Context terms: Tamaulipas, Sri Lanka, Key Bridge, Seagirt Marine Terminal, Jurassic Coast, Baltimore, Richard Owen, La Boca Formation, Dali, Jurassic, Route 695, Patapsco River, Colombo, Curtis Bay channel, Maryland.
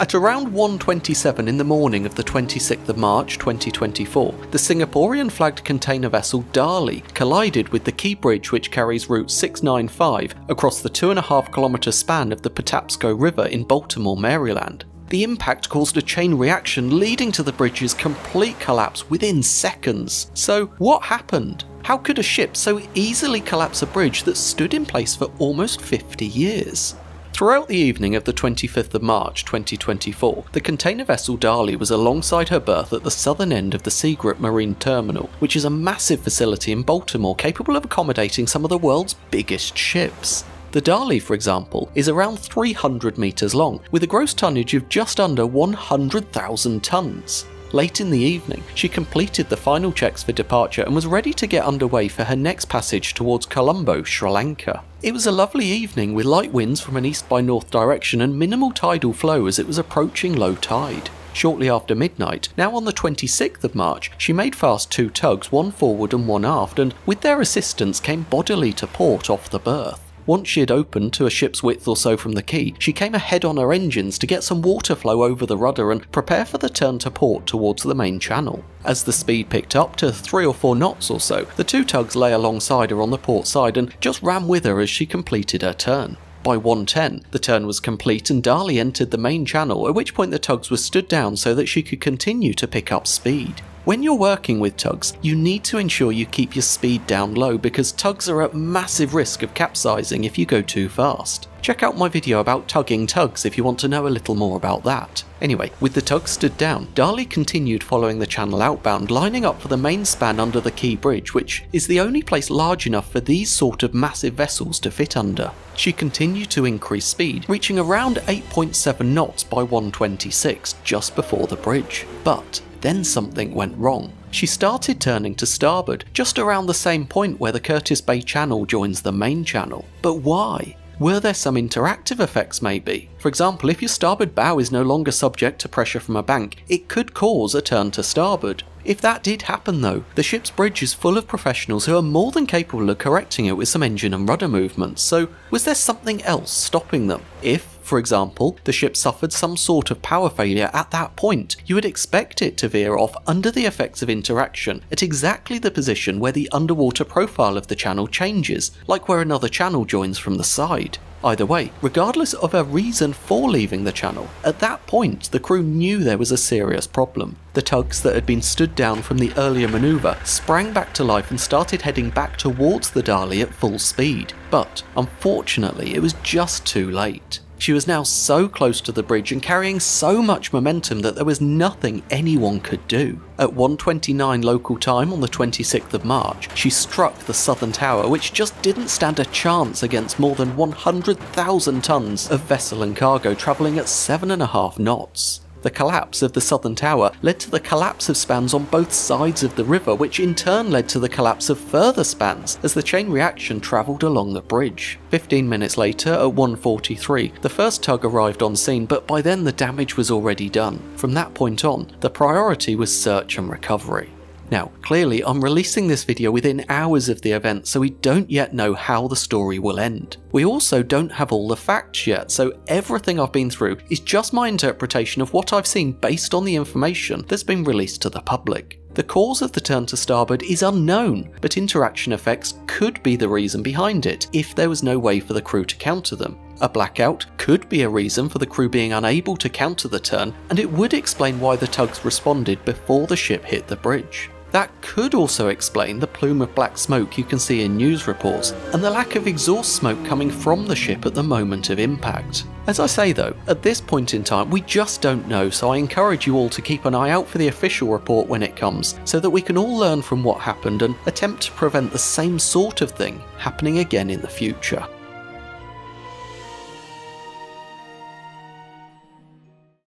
At around 1:27 in the morning of the 26th of March 2024, the Singaporean-flagged container vessel Dali collided with the Key Bridge which carries Route 695 across the 2.5 km span of the Patapsco River in Baltimore, Maryland. The impact caused a chain reaction leading to the bridge's complete collapse within seconds. So what happened? How could a ship so easily collapse a bridge that stood in place for almost 50 years? Throughout the evening of the 25th of March 2024, the container vessel Dali was alongside her berth at the southern end of the Seagirt Marine Terminal, which is a massive facility in Baltimore capable of accommodating some of the world's biggest ships. The Dali, for example, is around 300 metres long, with a gross tonnage of just under 100,000 tonnes. Late in the evening, she completed the final checks for departure and was ready to get underway for her next passage towards Colombo, Sri Lanka. It was a lovely evening with light winds from an east by north direction and minimal tidal flow as it was approaching low tide. Shortly after midnight, now on the 26th of March, she made fast two tugs, one forward and one aft, and with their assistance came bodily to port off the berth. Once she had opened to a ship's width or so from the quay, she came ahead on her engines to get some water flow over the rudder and prepare for the turn to port towards the main channel. As the speed picked up to 3 or 4 knots or so, the two tugs lay alongside her on the port side and just ran with her as she completed her turn. By 1:10, the turn was complete and Dali entered the main channel, at which point the tugs were stood down so that she could continue to pick up speed. When you're working with tugs, you need to ensure you keep your speed down low because tugs are at massive risk of capsizing if you go too fast. Check out my video about tugging tugs if you want to know a little more about that. Anyway, with the tug stood down, Dali continued following the channel outbound, lining up for the main span under the Key Bridge, which is the only place large enough for these sort of massive vessels to fit under. She continued to increase speed, reaching around 8.7 knots by 1:26, just before the bridge. But then something went wrong. She started turning to starboard, just around the same point where the Curtis Bay channel joins the main channel. But why? Were there some interactive effects maybe? For example, if your starboard bow is no longer subject to pressure from a bank, it could cause a turn to starboard. If that did happen though, the ship's bridge is full of professionals who are more than capable of correcting it with some engine and rudder movements, so was there something else stopping them? If, for example, the ship suffered some sort of power failure at that point, you would expect it to veer off under the effects of interaction at exactly the position where the underwater profile of the channel changes, like where another channel joins from the side. Either way, regardless of her reason for leaving the channel, at that point the crew knew there was a serious problem. The tugs that had been stood down from the earlier manoeuvre sprang back to life and started heading back towards the Dali at full speed. But unfortunately, it was just too late. She was now so close to the bridge and carrying so much momentum that there was nothing anyone could do. At 1:29 local time on the 26th of March, she struck the southern tower, which just didn't stand a chance against more than 100,000 tons of vessel and cargo travelling at 7.5 knots. The collapse of the southern tower led to the collapse of spans on both sides of the river, which in turn led to the collapse of further spans as the chain reaction travelled along the bridge. 15 minutes later, at 1:43, the first tug arrived on scene, but by then the damage was already done. From that point on, the priority was search and recovery. Now, clearly I'm releasing this video within hours of the event, so we don't yet know how the story will end. We also don't have all the facts yet, so everything I've been through is just my interpretation of what I've seen based on the information that's been released to the public. The cause of the turn to starboard is unknown, but interaction effects could be the reason behind it if there was no way for the crew to counter them. A blackout could be a reason for the crew being unable to counter the turn, and it would explain why the tugs responded before the ship hit the bridge. That could also explain the plume of black smoke you can see in news reports and the lack of exhaust smoke coming from the ship at the moment of impact. As I say though, at this point in time we just don't know, so I encourage you all to keep an eye out for the official report when it comes so that we can all learn from what happened and attempt to prevent the same sort of thing happening again in the future.